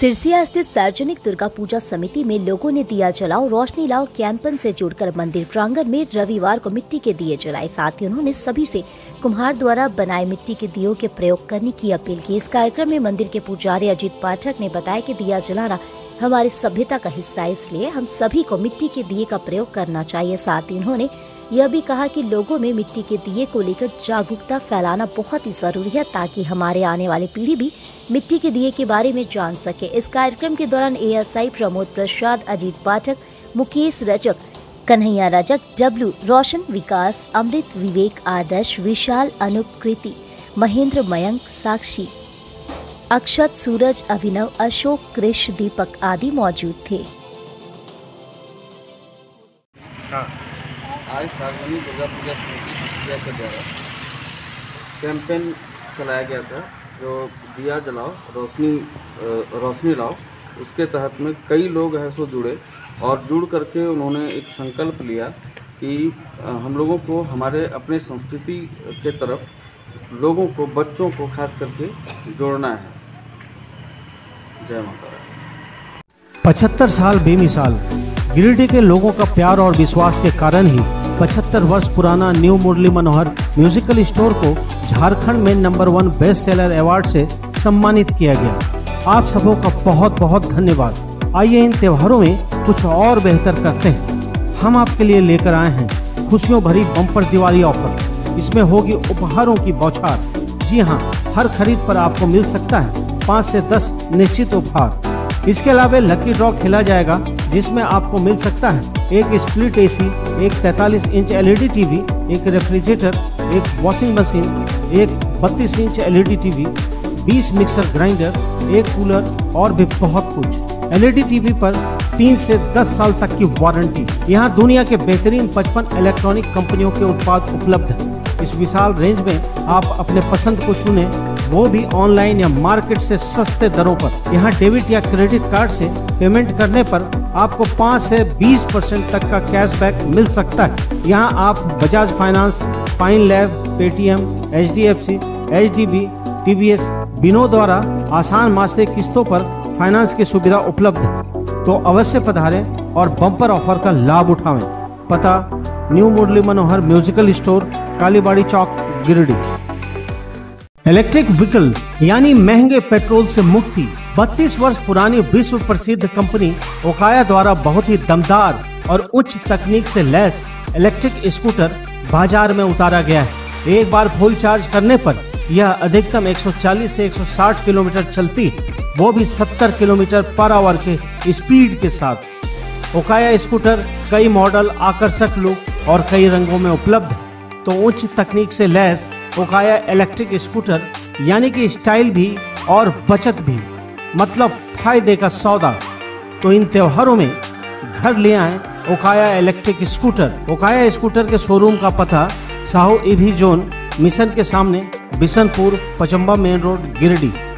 सिरसिया स्थित सार्वजनिक दुर्गा पूजा समिति में लोगों ने दिया जलाओ रोशनी लाओ कैंपन से जुड़कर मंदिर प्रांगण में रविवार को मिट्टी के दिए जलाए। साथ ही उन्होंने सभी से कुम्हार द्वारा बनाए मिट्टी के दियों के प्रयोग करने की अपील की। इस कार्यक्रम में मंदिर के पुजारी अजीत पाठक ने बताया कि दिया जलाना हमारी सभ्यता का हिस्सा है, इसलिए हम सभी को मिट्टी के दिए का प्रयोग करना चाहिए। साथ ही उन्होंने यह भी कहा कि लोगों में मिट्टी के दिए को लेकर जागरूकता फैलाना बहुत ही जरूरी है, ताकि हमारे आने वाली पीढ़ी भी मिट्टी के दिए के बारे में जान सके। इस कार्यक्रम के दौरान एएसआई प्रमोद प्रसाद, अजीत पाठक, मुकेश रजक, कन्हैया रजक, डब्ल्यू, रोशन, विकास, अमृत, विवेक, आदर्श, विशाल, अनुकृति, महेंद्र, मयंक, साक्षी, अक्षत, सूरज, अभिनव, अशोक, कृष, दीपक आदि मौजूद थे। आज सार्वजनिक दुर्गा पूजा समिति सिरसिया के द्वारा कैंपेन चलाया गया था, जो दिया जलाओ रोशनी लाओ, उसके तहत में कई लोग हैं सो जुड़े और जुड़ करके उन्होंने एक संकल्प लिया कि हम लोगों को हमारे अपने संस्कृति के तरफ लोगों को, बच्चों को खास करके जोड़ना है। जय माता। 75 साल बेमिसाल। गिरिडीह के लोगों का प्यार और विश्वास के कारण ही 75 वर्ष पुराना new Murli Manohar musical store को झारखंड में नंबर 1 बेस्ट सेलर अवार्ड से सम्मानित किया गया। आप सबों का बहुत बहुत धन्यवाद। आइए इन त्योहारों में कुछ और बेहतर करते हैं। हम आपके लिए लेकर आए हैं खुशियों भरी बम्पर दिवाली ऑफर। इसमें होगी उपहारों की बौछार। जी हाँ, हर खरीद पर आपको मिल सकता है 5 से 10 निश्चित उपहार। इसके अलावा लकी ड्रॉ खेला जाएगा, जिसमें आपको मिल सकता है एक स्प्लिट एसी, एक 43 इंच एलईडी टीवी, एक रेफ्रिजरेटर, एक वॉशिंग मशीन, एक 32 inch LED TV, 20 mixer grinder, एक कूलर और भी बहुत कुछ। एलईडी टीवी पर 3 से 10 साल तक की वारंटी। यहाँ दुनिया के बेहतरीन 55 इलेक्ट्रॉनिक कंपनियों के उत्पाद उपलब्ध है। इस विशाल रेंज में आप अपने पसंद को चुने, वो भी ऑनलाइन या मार्केट से सस्ते दरों पर। यहाँ डेबिट या क्रेडिट कार्ड से पेमेंट करने पर आपको 5 से 20% तक का कैशबैक मिल सकता है। यहाँ आप Bajaj finance, pine lab, Paytm, HDFC, HDB, TBS, बिनो द्वारा आसान मासिक किस्तों पर फाइनेंस की सुविधा उपलब्ध है। तो अवश्य पधारें और बम्पर ऑफर का लाभ उठाएं। पता new Murli Manohar musical store, Kalibari चौक, गिरिडीह। इलेक्ट्रिक व्हीकल यानी महंगे पेट्रोल से मुक्ति। 32 वर्ष पुरानी विश्व प्रसिद्ध कंपनी ओकाया द्वारा बहुत ही दमदार और उच्च तकनीक से लैस इलेक्ट्रिक स्कूटर बाजार में उतारा गया है। एक बार फुल चार्ज करने पर यह अधिकतम 140 से 160 किलोमीटर चलती है, वो भी 70 किलोमीटर पर आवर के स्पीड के साथ। ओकाया स्कूटर कई मॉडल, आकर्षक लुक और कई रंगों में उपलब्ध है। तो उच्च तकनीक से लैस ओकाया इलेक्ट्रिक स्कूटर यानी कि स्टाइल भी और बचत भी, मतलब फायदे का सौदा। तो इन त्योहारों में घर ले आए Okaya electric scooter. Okaya scooter के शोरूम का पता साहू ईवी जोन मिशन के सामने, बिशनपुर, पचम्बा मेन रोड, गिरिडीह।